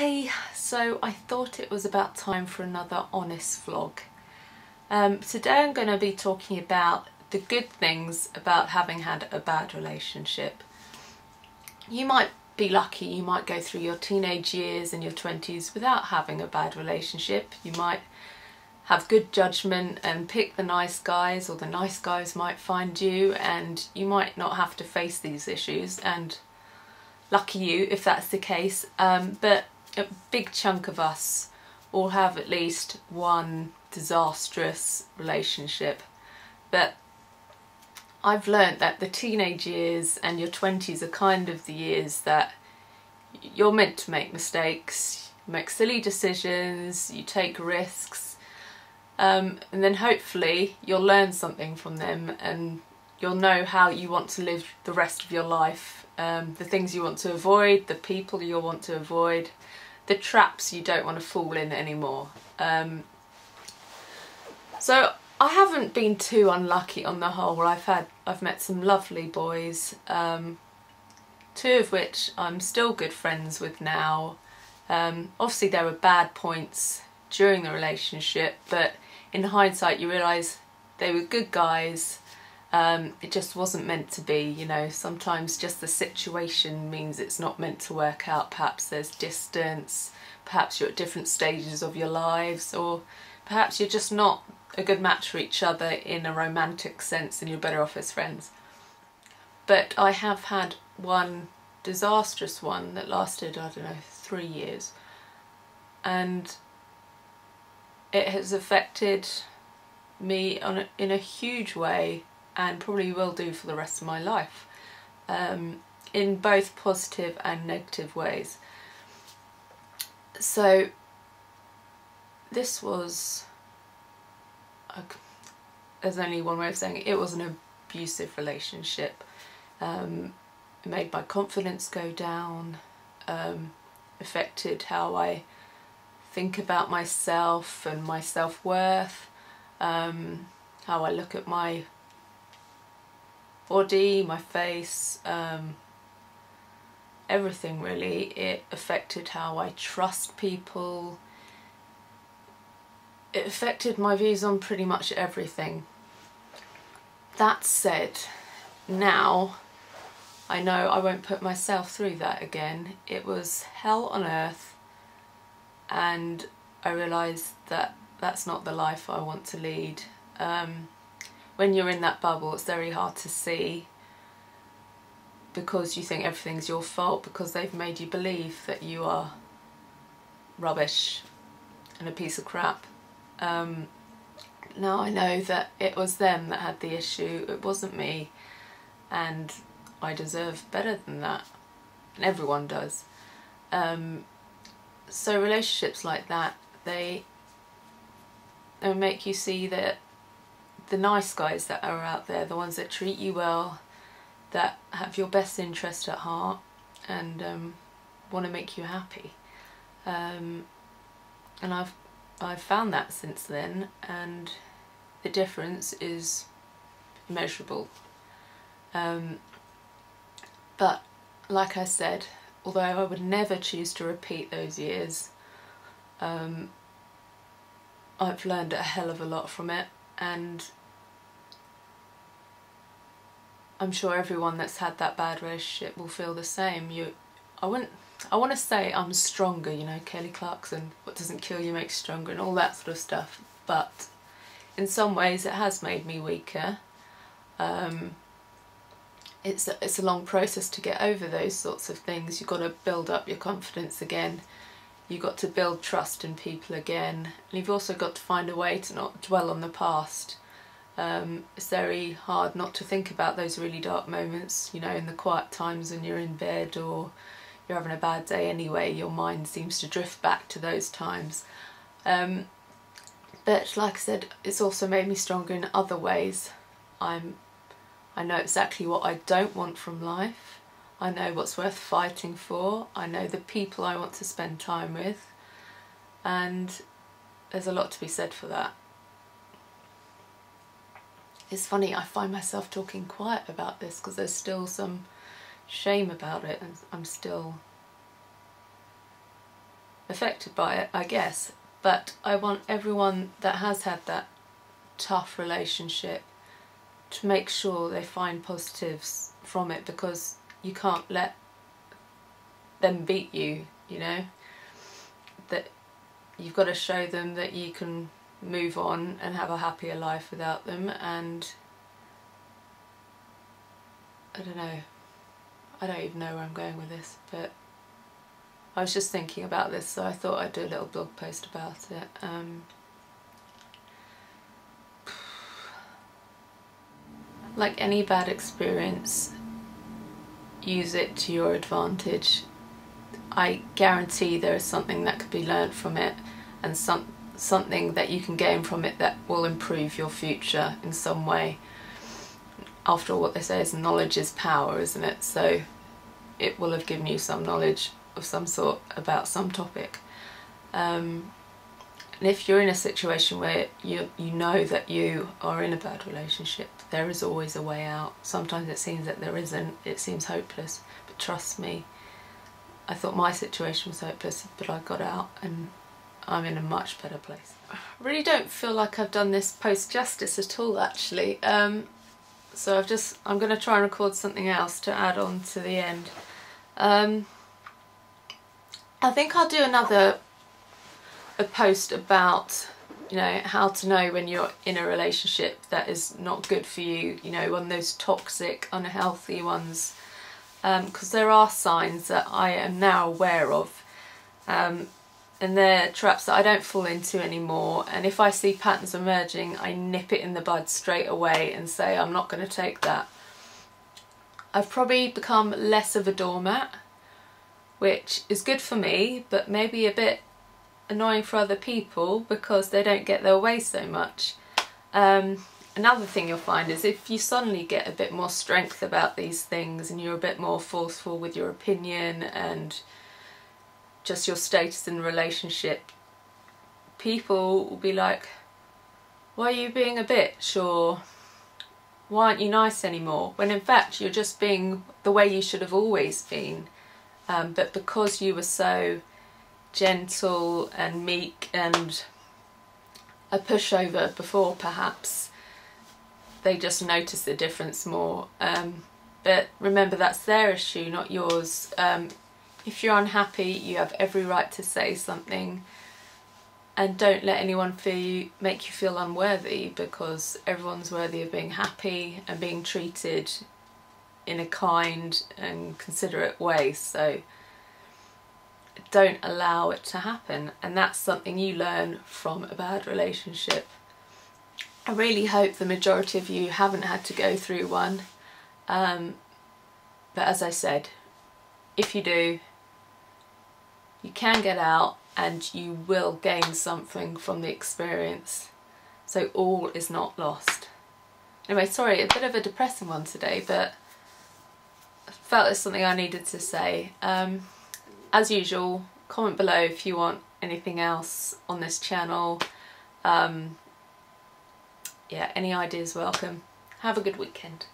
Hey, so I thought it was about time for another honest vlog. Today I'm going to be talking about the good things about having had a bad relationship. You might be lucky, you might go through your teenage years and your 20s without having a bad relationship. You might have good judgment and pick the nice guys, or the nice guys might find you, and you might not have to face these issues, and lucky you if that's the case. But a big chunk of us all have at least one disastrous relationship. But I've learnt that the teenage years and your 20s are kind of the years that you're meant to make mistakes, make silly decisions, you take risks, and then hopefully you'll learn something from them and you'll know how you want to live the rest of your life, the things you want to avoid, the people you'll want to avoid, the traps you don't want to fall in anymore. So I haven't been too unlucky on the whole. I've met some lovely boys, two of which I'm still good friends with now. Obviously there were bad points during the relationship, but in hindsight you realise they were good guys. It just wasn't meant to be, you know. Sometimes just the situation means it's not meant to work out. Perhaps there's distance, perhaps you're at different stages of your lives, or perhaps you're just not a good match for each other in a romantic sense and you're better off as friends. But I have had one disastrous one that lasted, I don't know, 3 years, and it has affected me in a huge way, and probably will do for the rest of my life, in both positive and negative ways. So this was, there's only one way of saying it, it was an abusive relationship. It made my confidence go down, affected how I think about myself and my self-worth, how I look at my body, my face, everything really. It affected how I trust people. It affected my views on pretty much everything. That said, now I know I won't put myself through that again. It was hell on earth, and I realised that that's not the life I want to lead. When you're in that bubble, it's very hard to see, because you think everything's your fault, because they've made you believe that you are rubbish and a piece of crap. Now I know that it was them that had the issue, it wasn't me, and I deserve better than that, and everyone does. So relationships like that, they make you see that the nice guys that are out there, the ones that treat you well, that have your best interest at heart, and want to make you happy. And I've found that since then, and the difference is measurable. But like I said, although I would never choose to repeat those years, I've learned a hell of a lot from it, and I'm sure everyone that's had that bad relationship will feel the same. I want to say I'm stronger, you know, Kelly Clarkson, what doesn't kill you makes you stronger and all that sort of stuff, but in some ways it has made me weaker. It's a long process to get over those sorts of things. You've got to build up your confidence again, you've got to build trust in people again, and you've also got to find a way to not dwell on the past. It's very hard not to think about those really dark moments, you know, in the quiet times when you're in bed or you're having a bad day anyway, your mind seems to drift back to those times. But like I said, it's also made me stronger in other ways. I know exactly what I don't want from life, I know what's worth fighting for, I know the people I want to spend time with, and there's a lot to be said for that. It's funny, I find myself talking quiet about this because there's still some shame about it, and I'm still affected by it, I guess, but I want everyone that has had that tough relationship to make sure they find positives from it, because you can't let them beat you, you know, that you've got to show them that you can move on and have a happier life without them. And I don't know, I don't even know where I'm going with this, but I was just thinking about this, so I thought I'd do a little blog post about it. Like any bad experience, use it to your advantage. I guarantee there is something that could be learned from it, and something that you can gain from it that will improve your future in some way. After all, what they say is knowledge is power, isn't it? So it will have given you some knowledge of some sort about some topic. And if you're in a situation where you know that you are in a bad relationship, there is always a way out. Sometimes it seems that there isn't, it seems hopeless, but trust me, I thought my situation was hopeless, but I got out and I'm in a much better place. I really don't feel like I've done this post justice at all, actually. So I'm going to try and record something else to add on to the end. I think I'll do a post about, you know, how to know when you're in a relationship that is not good for you, you know, one of those toxic, unhealthy ones, because there are signs that I am now aware of, and they're traps that I don't fall into anymore. And if I see patterns emerging, I nip it in the bud straight away and say, I'm not going to take that. I've probably become less of a doormat, which is good for me, but maybe a bit annoying for other people because they don't get their way so much. Another thing you'll find is if you suddenly get a bit more strength about these things and you're a bit more forceful with your opinion and just your status in the relationship, people will be like, why are you being a bitch, or why aren't you nice anymore, when in fact you're just being the way you should have always been, but because you were so gentle and meek and a pushover before, perhaps they just notice the difference more. But remember, that's their issue, not yours. If you're unhappy, you have every right to say something, and don't let anyone make you feel unworthy, because everyone's worthy of being happy and being treated in a kind and considerate way. So don't allow it to happen, and that's something you learn from a bad relationship. I really hope the majority of you haven't had to go through one, but as I said, if you do, you can get out and you will gain something from the experience, so all is not lost. Anyway, sorry, a bit of a depressing one today, but I felt it's something I needed to say. As usual, comment below if you want anything else on this channel. Yeah, any ideas welcome. Have a good weekend.